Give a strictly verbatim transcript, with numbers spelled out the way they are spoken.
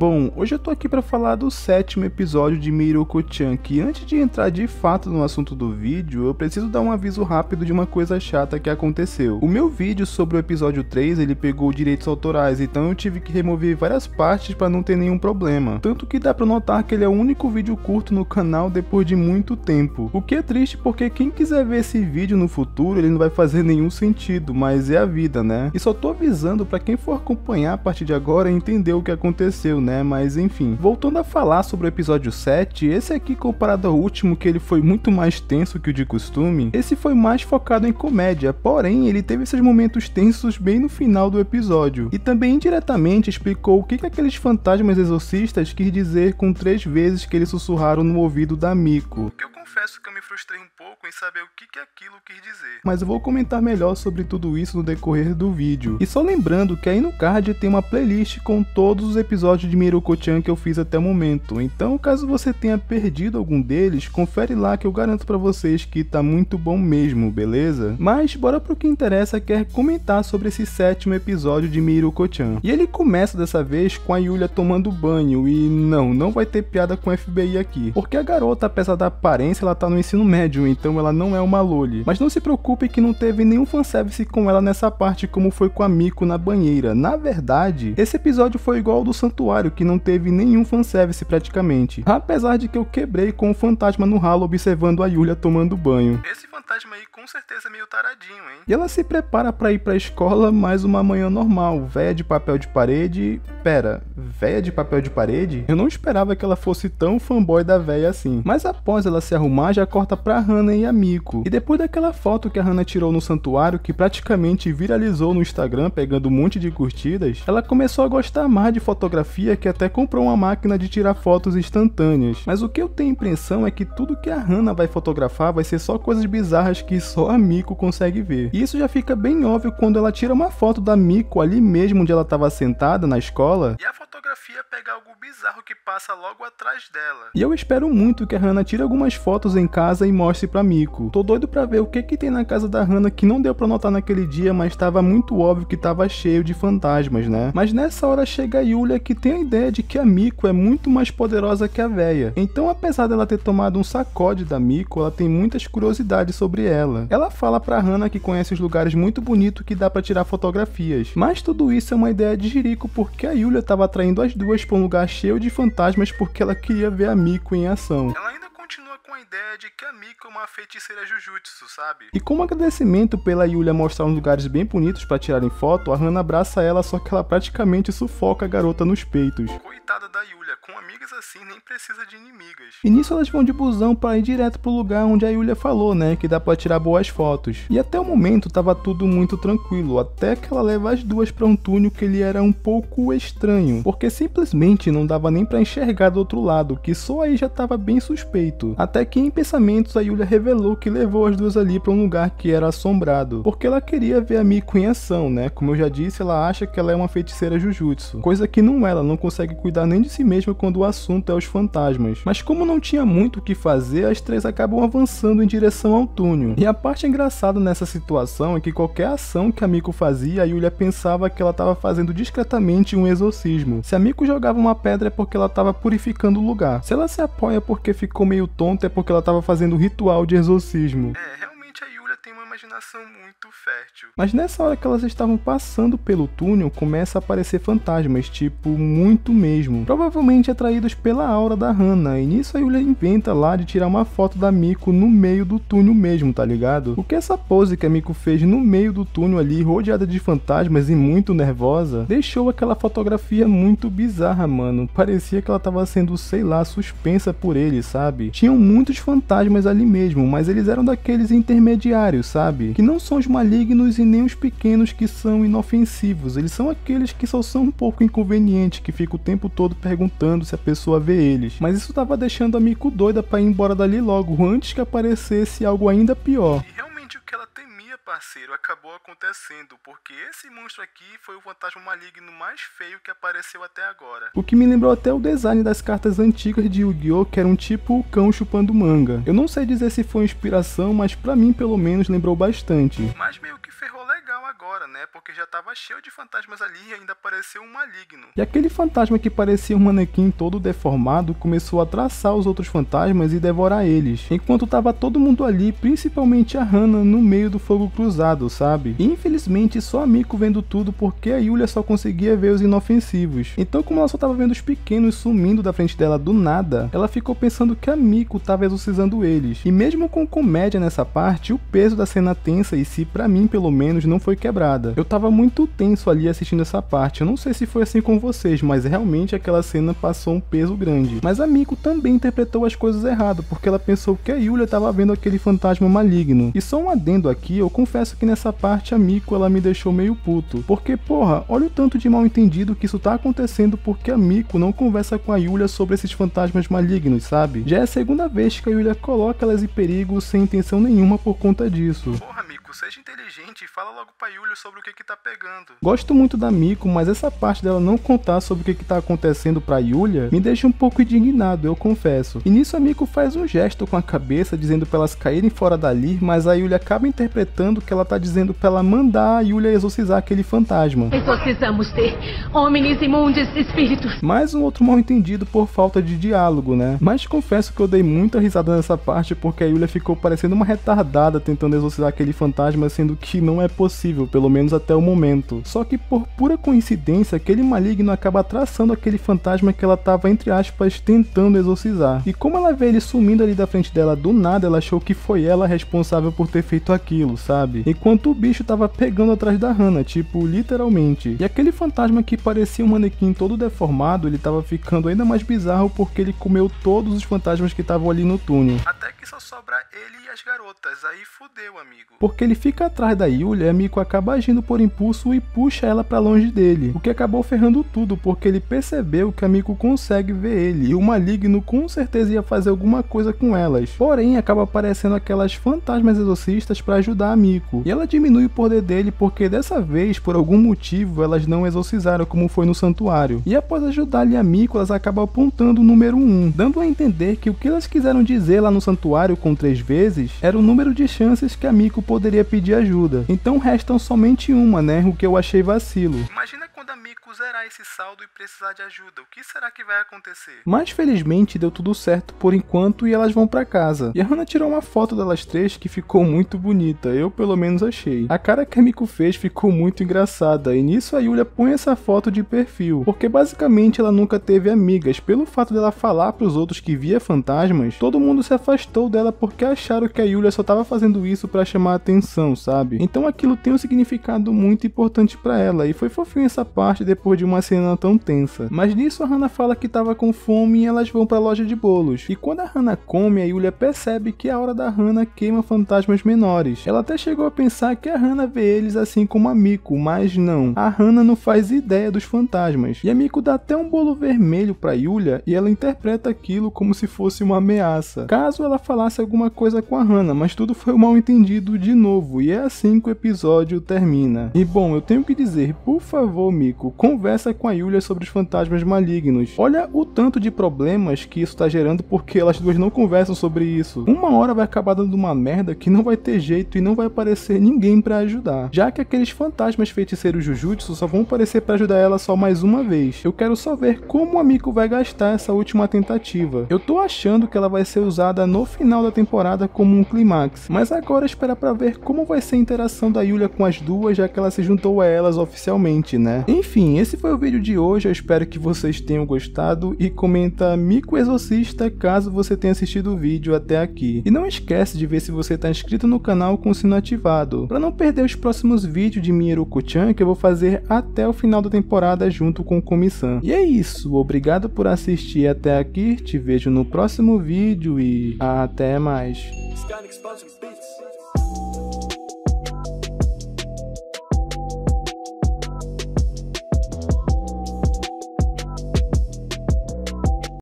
bom, hoje eu tô aqui para falar do sétimo episódio de Mieruko-chan, que antes de entrar de fato no assunto do vídeo, eu preciso dar um aviso rápido de uma coisa chata que aconteceu. O meu vídeo sobre o episódio três, ele pegou direitos autorais, então eu tive que remover várias partes para não ter nenhum problema. Tanto que dá para notar que ele é o único vídeo curto no canal depois de muito tempo. O que é triste porque quem quiser ver esse vídeo no futuro, ele não vai fazer nenhum sentido, mas é a vida, né? E só tô avisando para quem for acompanhar a partir de agora entender o que aconteceu, né? Mas enfim. Voltando a falar sobre o episódio sete, esse aqui comparado ao último, que ele foi muito mais tenso que o de costume, esse foi mais focado em comédia, porém ele teve esses momentos tensos bem no final do episódio. E também indiretamente explicou o que, que aqueles fantasmas exorcistas quis dizer com três vezes que eles sussurraram no ouvido da Miko. Eu confesso que eu me frustrei um pouco em saber o que, que aquilo quis dizer, mas eu vou comentar melhor sobre tudo isso no decorrer do vídeo. E só lembrando que aí no card tem uma playlist com todos os episódios de Mieruko-chan que eu fiz até o momento, então caso você tenha perdido algum deles, confere lá que eu garanto pra vocês que tá muito bom mesmo, beleza? Mas bora pro que interessa, que é comentar sobre esse sétimo episódio de Mieruko-chan. E ele começa dessa vez com a Yulia tomando banho, e não, não vai ter piada com o F B I aqui, porque a garota, apesar da aparência, ela tá no ensino médio, então ela não é uma loli. Mas não se preocupe que não teve nenhum fanservice com ela nessa parte como foi com a Miko na banheira. Na verdade, esse episódio foi igual ao do santuário, que não teve nenhum fanservice praticamente, apesar de que eu quebrei com o fantasma no ralo observando a Yulia tomando banho. Esse fantasma aí com certeza é meio taradinho, hein? E ela se prepara pra ir pra escola mais uma manhã normal, véia de papel de parede... Pera, véia de papel de parede? Eu não esperava que ela fosse tão fanboy da véia assim. Mas após ela se arrumar, já corta pra Hana e a Miko. E depois daquela foto que a Hana tirou no santuário, que praticamente viralizou no Instagram, pegando um monte de curtidas, ela começou a gostar mais de fotografia, que até comprou uma máquina de tirar fotos instantâneas. Mas o que eu tenho impressão é que tudo que a Hana vai fotografar vai ser só coisas bizarras que só a Miko consegue ver. E isso já fica bem óbvio quando ela tira uma foto da Miko ali mesmo onde ela estava sentada na escola, e a fotografia pega algo bizarro que passa logo atrás dela. E eu espero muito que a Hana tire algumas fotos em casa e mostre pra Miko. Tô doido pra ver o que que tem na casa da Hana que não deu pra notar naquele dia, mas tava muito óbvio que tava cheio de fantasmas, né? Mas nessa hora chega a Yulia, que tem a ideia de que a Miko é muito mais poderosa que a véia. Então, apesar dela ter tomado um sacode da Miko, ela tem muitas curiosidades sobre ela. Ela fala pra Hana que conhece os lugares muito bonitos que dá pra tirar fotografias. Mas tudo isso é uma ideia de jirico, porque a Yulia tava atraindo as duas pra um lugar cheio de fantasmas porque ela queria ver a Miko em ação. Ela ainda continua com a ideia de que a Miko é uma feiticeira jujutsu, sabe? E como agradecimento pela Yulia mostrar uns lugares bem bonitos pra tirarem foto, a Hana abraça ela, só que ela praticamente sufoca a garota nos peitos. Coitada da Yulia, com amigas assim nem precisa de inimigas. E nisso elas vão de busão pra ir direto pro lugar onde a Yulia falou, né, que dá pra tirar boas fotos. E até o momento tava tudo muito tranquilo, até que ela leva as duas pra um túnel que ele era um pouco estranho, porque simplesmente não dava nem pra enxergar do outro lado, que só aí já tava bem suspeito. Até que em pensamentos a Yulia revelou que levou as duas ali para um lugar que era assombrado, porque ela queria ver a Miko em ação, né? Como eu já disse, ela acha que ela é uma feiticeira jujutsu, coisa que não é, ela não consegue cuidar nem de si mesma quando o assunto é os fantasmas. Mas como não tinha muito o que fazer, as três acabam avançando em direção ao túnel. E a parte engraçada nessa situação é que qualquer ação que a Miko fazia, a Yulia pensava que ela estava fazendo discretamente um exorcismo. Se a Miko jogava uma pedra é porque ela estava purificando o lugar, se ela se apoia porque ficou meio tonta é porque ela estava fazendo um ritual de exorcismo. É, realmente a Yulia tem uma imaginação muito fértil. Mas nessa hora que elas estavam passando pelo túnel, começa a aparecer fantasmas, tipo, muito mesmo. Provavelmente atraídos pela aura da Hana, e nisso a Yulia inventa lá de tirar uma foto da Miko no meio do túnel mesmo, tá ligado? Porque essa pose que a Miko fez no meio do túnel ali, rodeada de fantasmas e muito nervosa, deixou aquela fotografia muito bizarra, mano. Parecia que ela tava sendo, sei lá, suspensa por ele, sabe? Tinham muitos fantasmas ali mesmo, mas eles eram daqueles intermediários, sabe? Que não são os malignos e nem os pequenos que são inofensivos, eles são aqueles que só são um pouco inconvenientes, que ficam o tempo todo perguntando se a pessoa vê eles. Mas isso tava deixando a Miko doida pra ir embora dali logo, antes que aparecesse algo ainda pior. E realmente o que ela tem, parceiro, acabou acontecendo, porque esse monstro aqui foi o fantasma maligno mais feio que apareceu até agora. O que me lembrou até o design das cartas antigas de Yu-Gi-Oh, que era um tipo cão chupando manga. Eu não sei dizer se foi inspiração, mas pra mim pelo menos lembrou bastante. Mas meio que ferrou legal agora, hora, né? Porque já tava cheio de fantasmas ali e ainda apareceu um maligno. E aquele fantasma que parecia um manequim todo deformado começou a traçar os outros fantasmas e devorar eles, enquanto tava todo mundo ali, principalmente a Hana, no meio do fogo cruzado, sabe? E infelizmente só a Miko vendo tudo, porque a Yulia só conseguia ver os inofensivos. Então como ela só tava vendo os pequenos sumindo da frente dela do nada, ela ficou pensando que a Miko tava exorcizando eles. E mesmo com comédia nessa parte, o peso da cena tensa e se pra mim pelo menos não foi quebrada. Eu tava muito tenso ali assistindo essa parte, eu não sei se foi assim com vocês, mas realmente aquela cena passou um peso grande. Mas a Miko também interpretou as coisas errado, porque ela pensou que a Yulia tava vendo aquele fantasma maligno. E só um adendo aqui, eu confesso que nessa parte a Miko ela me deixou meio puto, porque porra, olha o tanto de mal entendido que isso tá acontecendo porque a Miko não conversa com a Yulia sobre esses fantasmas malignos, sabe? Já é a segunda vez que a Yulia coloca elas em perigo sem intenção nenhuma por conta disso. Porra, Miko, seja inteligente e fala logo pra Yulia sobre o que que tá pegando. Gosto muito da Miko, mas essa parte dela não contar sobre o que que tá acontecendo pra Yulia me deixa um pouco indignado, eu confesso. E nisso a Miko faz um gesto com a cabeça dizendo pra elas caírem fora dali, mas a Yulia acaba interpretando que ela tá dizendo pra ela mandar a Yulia exorcizar aquele fantasma. Exorcizamos ter homens imundos espíritos. Mais um outro mal entendido por falta de diálogo, né? Mas confesso que eu dei muita risada nessa parte porque a Yulia ficou parecendo uma retardada tentando exorcizar aquele fantasma, sendo que não é possível, pelo menos até o momento. Só que por pura coincidência, aquele maligno acaba traçando aquele fantasma que ela tava, entre aspas, tentando exorcizar. E como ela vê ele sumindo ali da frente dela do nada, ela achou que foi ela responsável por ter feito aquilo, sabe? Enquanto o bicho tava pegando atrás da Hana, tipo, literalmente. E aquele fantasma que parecia um manequim todo deformado, ele tava ficando ainda mais bizarro porque ele comeu todos os fantasmas que estavam ali no túnel. Até que só sobra ele e as garotas, aí fudeu, amigo. Porque ele fica atrás da Yulia e a Miko acaba agindo por impulso e puxa ela pra longe dele, o que acabou ferrando tudo, porque ele percebeu que a Miko consegue ver ele, e o maligno com certeza ia fazer alguma coisa com elas. Porém, acaba aparecendo aquelas fantasmas exorcistas pra ajudar a Miko, e ela diminui o poder dele porque dessa vez, por algum motivo, elas não exorcizaram como foi no santuário. E após ajudar ali a Miko, elas acabam apontando o número um, dando a entender que o que elas quiseram dizer lá no santuário com três vezes, era o número de chances que a Miko poderia pedir ajuda. Então restam somente uma, né, o que eu achei vacilo. Imagina quando a Miko zerar esse saldo e precisar de ajuda, o que será que vai acontecer? Mas felizmente deu tudo certo por enquanto e elas vão pra casa. E a Hana tirou uma foto delas três que ficou muito bonita, eu pelo menos achei. A cara que a Miko fez ficou muito engraçada e nisso a Yulia põe essa foto de perfil, porque basicamente ela nunca teve amigas. Pelo fato dela falar pros outros que via fantasmas, todo mundo se afastou dela porque acharam que a Yulia só tava fazendo isso pra chamar atenção, sabe? Então aquilo tem um significado muito importante pra ela e foi fofinho essa parte depois de uma cena tão tensa. Mas nisso a Hana fala que tava com fome e elas vão pra loja de bolos. E quando a Hana come, a Yulia percebe que a aura da Hana queima fantasmas menores. Ela até chegou a pensar que a Hana vê eles assim como a Miko, mas não. A Hana não faz ideia dos fantasmas. E a Miko dá até um bolo vermelho pra Yulia e ela interpreta aquilo como se fosse uma ameaça, caso ela falasse alguma coisa com a Hana, mas tudo foi um mal entendido de novo e é assim que o episódio termina. E bom, eu tenho que dizer, por favor Miko, conversa com a Yulia sobre os fantasmas malignos. Olha o tanto de problemas que isso tá gerando porque elas duas não conversam sobre isso. Uma hora vai acabar dando uma merda que não vai ter jeito e não vai aparecer ninguém pra ajudar, já que aqueles fantasmas feiticeiros Jujutsu só vão aparecer pra ajudar ela só mais uma vez. Eu quero só ver como a Miko vai gastar essa última tentativa. Eu tô achando que ela vai ser usada no final da temporada como um clímax, mas agora espera pra ver como vai ser a interação da Yulia com as duas, já que ela se juntou a elas oficialmente, né? Enfim, esse foi o vídeo de hoje, eu espero que vocês tenham gostado e comenta Miko Exorcista caso você tenha assistido o vídeo até aqui. E não esquece de ver se você tá inscrito no canal com o sino ativado, pra não perder os próximos vídeos de Mieruko-chan que eu vou fazer até o final da temporada junto com o Komi-san. E é isso, obrigado por assistir até aqui, te vejo no próximo vídeo e até mais.